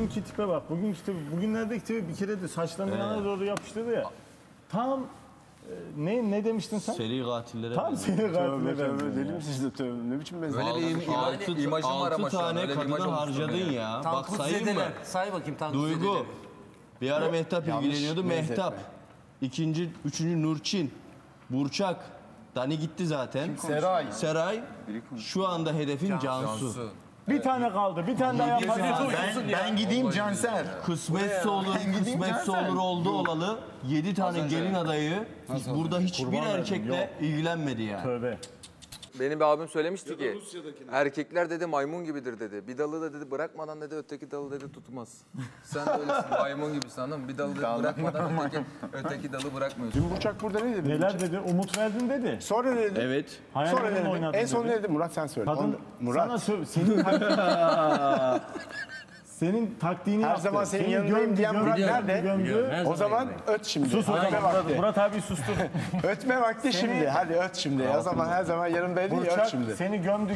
Bugünkü tipe bak. Bugünlerdeki tipe bir kere de saçlarını yana doğru yapıştırdı ya. Tam ne demiştin sen? Seri katillere. Tam seri katillere. Tövbe deli misin işte tövbe. Ne biçim benziyor? Böyle bir imajım var ama şu an. 6 tane kadını harcadın ya. Bak sayayım mı? Say bakayım Tankut Zedeler. Duygu. Bir ara Mehtap ilgileniyordu. Mehtap. İkinci, üçüncü Nurçin. Burçak. Dani gitti zaten. Seray. Şu anda hedefin Cansu. Bir tane kaldı. Bir tane daha yapacağız. Ben gideyim Cansel. Kısmetse olur. Kısmetse olur oldu olalı. 7 tane gelin adayı. Burada hiçbir erkekle ilgilenmedi yani. Tövbe. Benim bir abim söylemişti ki erkekler dedi maymun gibidir dedi. Bir dalı da dedi bırakmadan dedi öteki dalı dedi tutmaz. Sen de öylesin maymun gibi sandım. Bir dalı dedi bırakmadan öteki dalı bırakmıyorsun. Dün Burçak burada ne dedi? Neler dedi? Umut verdin dedi. Sonra ne dedi? Evet. Sonra ne dedi? En son ne dedi? Murat sen söyle. Kadın Murat. Senin taktiğini yaptı. Her zaman senin yanındayım diyen Murat nerede? O zaman öt şimdi. Sus ötme vakti. Murat abi sustu. Ötme vakti şimdi. Hadi öt şimdi. O zaman her zaman yanımdaydı ya öt şimdi. Seni gömdü.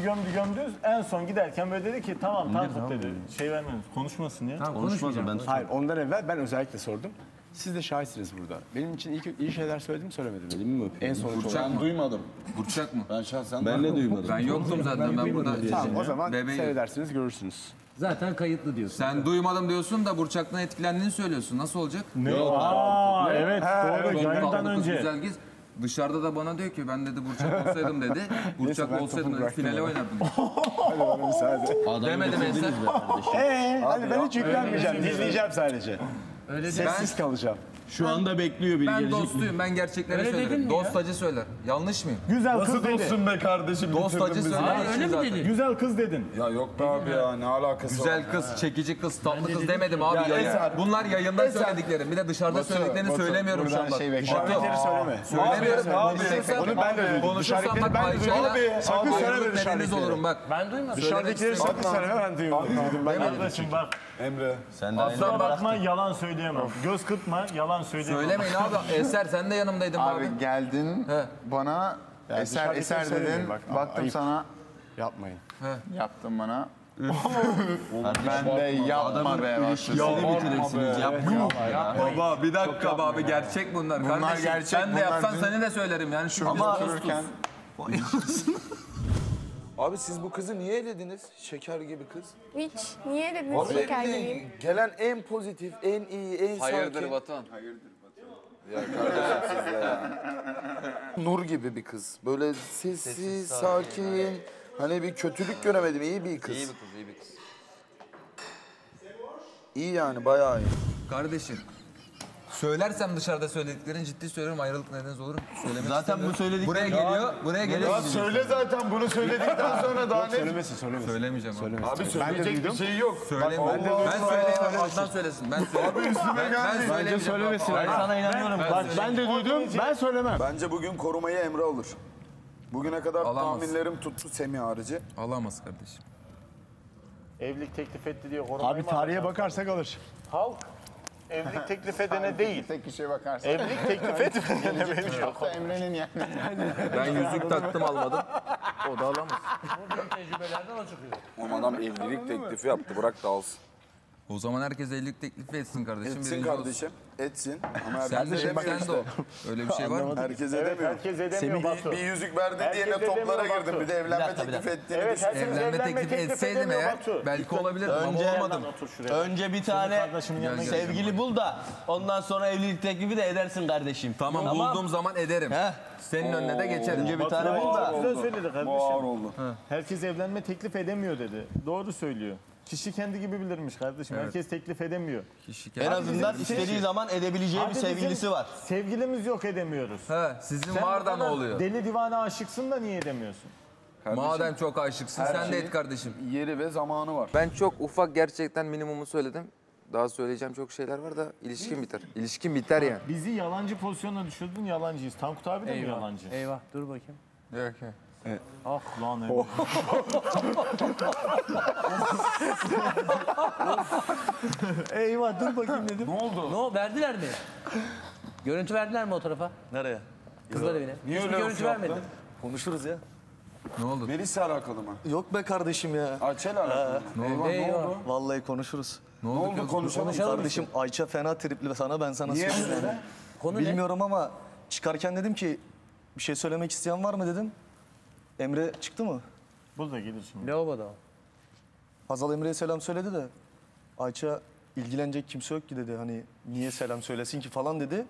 En son giderken böyle dedi ki tamam Tankut dedi. Şey vermediniz. Konuşmasın ya. Konuşmasın ben. Hayır ondan evvel ben özellikle sordum. Siz de şahitsiniz burada. Benim için iyi şeyler söyledim söylemedim. Benim mi? En son ben duymadım. Burçak mı? Ben şahsen ben ne duymadım. Ben yoktum zaten ben burada. Tamam o zaman seyredersiniz görürsünüz. Zaten kayıtlı diyorsun. Sen yani. Duymadım diyorsun da Burçak'tan etkilendiğini söylüyorsun. Nasıl olacak? Ne? Aa, evet. Doğru. Yayından önce. Dışarıda da bana diyor ki ben dedi Burçak olsaydım dedi. Burçak olsaydım dedi finale oynardım. Hadi bana müsaade. Demedim Eser. Hadi ben hiç yüklenmeyeceğim. Dinleyeceğim sadece. Öyle sessiz kalacağım. Şu anda bekliyor biri gelecek. Ben dostuyum. Ben gerçekleri söylerim. Dost acı söyler. Yanlış mıyım? Güzel nasıl kız dedi. Nasıl dostsun be kardeşim? Dost acı söyler. Öyle mi dedi? Güzel kız dedin. Ya yok be abi ya. Ne alakası var? Güzel kız, çekici kız, tatlı kız demedim abi ya. Bunlar yayında söylediklerim. Bir de dışarıda söylediklerini söylemiyorum şu anda. Şarkıları söyleme. Söylemiyorum abi. Bunu ben de duydum. Dışarıdakileri ben duymadım. Sakın söyleme dışarıdakileri. Ben duymadım. Dışarıdakileri sakın söyleme ben duymadım. Kardeşim bak. Emre. Asla bakma yalan söyleyemem. Göz kırpma yalan söyleyemem. Söylemeyin abi. Eser sen de yanımdaydın abi. Abi geldin he. Bana ya Eser dedin. Baktım ayıp. Sana. Yapmayın. He. Yaptın bana. Ben de yapma be. Yapma bitirirsiniz. Yapma. Baba bir dakika abi gerçek bunlar. Bunlar kardeşim, gerçek. Ben de yapsan seni de söylerim yani. Ama görürken. Abi siz bu kızı niye elediniz? Şeker gibi kız. Hiç. Niye elediniz abi, şeker gibi? Gelen en pozitif, en iyi, en sakin. Hayırdır Batuhan. Hayırdır Batuhan. Ya kardeşim siz ya. Nur gibi bir kız. Böyle sessiz, sakin. Hani bir kötülük göremedim. İyi bir kız. İyi bir kız. İyi yani bayağı iyi. Kardeşim. Söylersem dışarıda söylediklerin ciddi söylüyorum ayrılık nedeniniz olur mu? Söylemek zaten bu söyledikleri buraya geliyor. Buraya geliyor. Ya söyle zaten bunu söyledikten sonra daha yok, ne? Söylemesin. Söylemeyeceğim abi. Abi söyleyecek bir şey yok. Söyleme. Ben söyleyemem. Alttan söylesin. Ben söyleyemem. Abi üstüme gelmeyin. Bence söylemesin. Ben sana inanıyorum. Bak ben de duydum. Ben söylemem. Bence bugün korumayı Emre alır. Bugüne kadar tahminlerim tuttu Semih harici. Alamaz kardeşim. Evlilik teklif etti diye korumayı abi tarihe bakarsak alır. Halk. Evlilik teklif edene değil. Tek kişiye bakarsın. Evlilik teklif edene benim yok. Emre'nin yani. Ben yüzük taktım almadım. O da alamaz. Bunun tecrübelerden o çıkıyor. O adam evlilik teklifi yaptı. Bırak da alsın. O zaman herkes evlilik teklifi etsin kardeşim. Etsin kardeşim. Etsin. Ama sen de o. Öyle bir şey var mı? Herkes edemiyor. Herkes edemiyor Batu. Bir yüzük verdi diye toplara girdim. Bir de evlenme teklifi ettiğini düşün. Evlenme teklifi etseydim eğer belki olabilirdi ama olmadı. Önce bir tane sevgili bul da ondan sonra evlilik teklifi de edersin kardeşim. Tamam bulduğum zaman ederim. Senin önüne de geçerim. Önce bir tane bul da. Güzel söyledi kardeşim. Herkes evlenme teklif edemiyor dedi. Doğru söylüyor. Kişi kendi gibi bilirmiş kardeşim. Evet. Herkes teklif edemiyor. En azından istediği zaman edebileceği abi bir sevgilisi var. Sevgilimiz yok edemiyoruz. He, sizin sen vardan oluyor. Deli divane aşıksın da niye edemiyorsun? Kardeşim, madem çok aşıksın sen de et kardeşim. Yeri ve zamanı var. Ben çok ufak gerçekten minimumu söyledim. Daha söyleyeceğim çok şeyler var da ilişkin biter. İlişkin biter yani. Bizi yalancı pozisyonuna düşürdün yalancıyız. Tankut abi de mi yalancı? Eyvah dur bakayım. Yok yok. Evet. Ah lan Emre. Eyvah dur bakayım dedim. Ne oldu? No, verdiler mi? Görüntü verdiler mi o tarafa? Nereye? Kızlar evine. Niye hiç öyle görüntü vermedin? Konuşuruz ya. Ne oldu? Melis'le alakalı mı? Yok be kardeşim ya. Açel alakalı mı? Ne oldu? Vallahi konuşuruz. Ne oldu? Konuşalım. Kardeşim Ayça fena tripli ve ben sana niye söylüyorum. Konu bilmiyorum ne? Ama çıkarken dedim ki bir şey söylemek isteyen var mı dedim. Emre çıktı mı? Burada gelir şimdi. Lavaboda. Hazal Emre'ye selam söyledi de Ayça ilgilenecek kimse yok ki dedi. Hani niye selam söylesin ki falan dedi.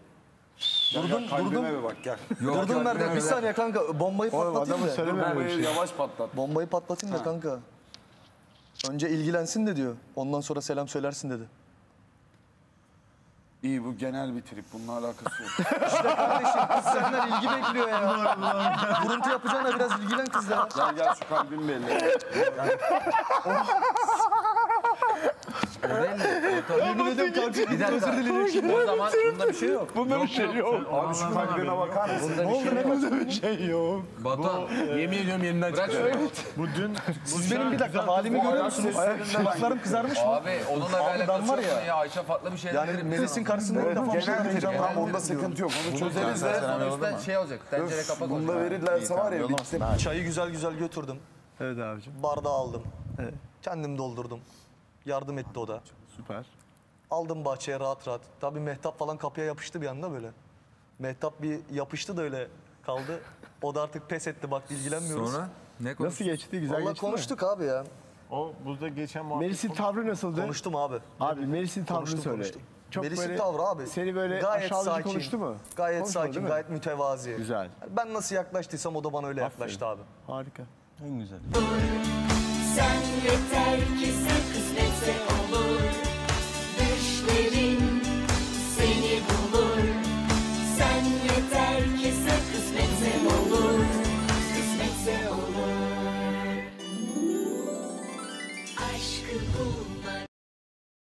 Durdum nerede? Bir saniye kanka, bombayı patlatayım da. Bombayı yavaş patlat. Bombayı patlatayım da kanka. Önce ilgilensin de diyor. Ondan sonra selam söylersin dedi. İyi, bu genel bir trip. Bununla alakası yok. İşte kardeşim, kız senden ilgi bekliyor ya. Kuruntu yapacağına biraz ilgilen kız ya. Gel şu kalbim belli. O zaman bunda bir şey yok. Bunda bir şey yok. Abi şu kalbine bakar mısın? Bunda bir şey yok. Batu, yemin ediyorum yerinden çıkıyor. Bu dün... Siz benim bir dakika halimi görüyor musunuz? Şıklarım kızarmış mı? Abi onunla alakası yok ya. Ayça farklı bir şeyler derim. Melis'in karşısında ilk defa bir şey diyeceğim. Tamam, onda sıkıntı yok. Onu çözeriz de. Sonuçta şey olacak, tencere kapak olacak. Bunda verirlerse var ya, bitti. Çayı güzel güzel götürdüm. Evet abiciğim. Bardağı aldım. Kendim doldurdum. Yardım etti o da. Süper. Aldım bahçeye rahat rahat. Tabii Mehtap falan kapıya yapıştı bir anda böyle. Mehtap bir yapıştı da öyle kaldı. O da artık pes etti, bak ilgilenmiyoruz. Sonra ne konuştuk? Nasıl geçti? Güzel geçti mi? Vallahi konuştuk abi ya. O burada geçen muhabbet. Melis'in tavrı nasıldı? Konuştum abi. Abi Melis'in tavrını söyle. Melis'in tavrı abi. Seni böyle aşağılayıcı konuştu mu? Gayet sakin, gayet mütevazi. Güzel. Ben nasıl yaklaştıysam o da bana öyle yaklaştı abi. Harika. En güzel. Sen yeter ki sen kısmetse olur.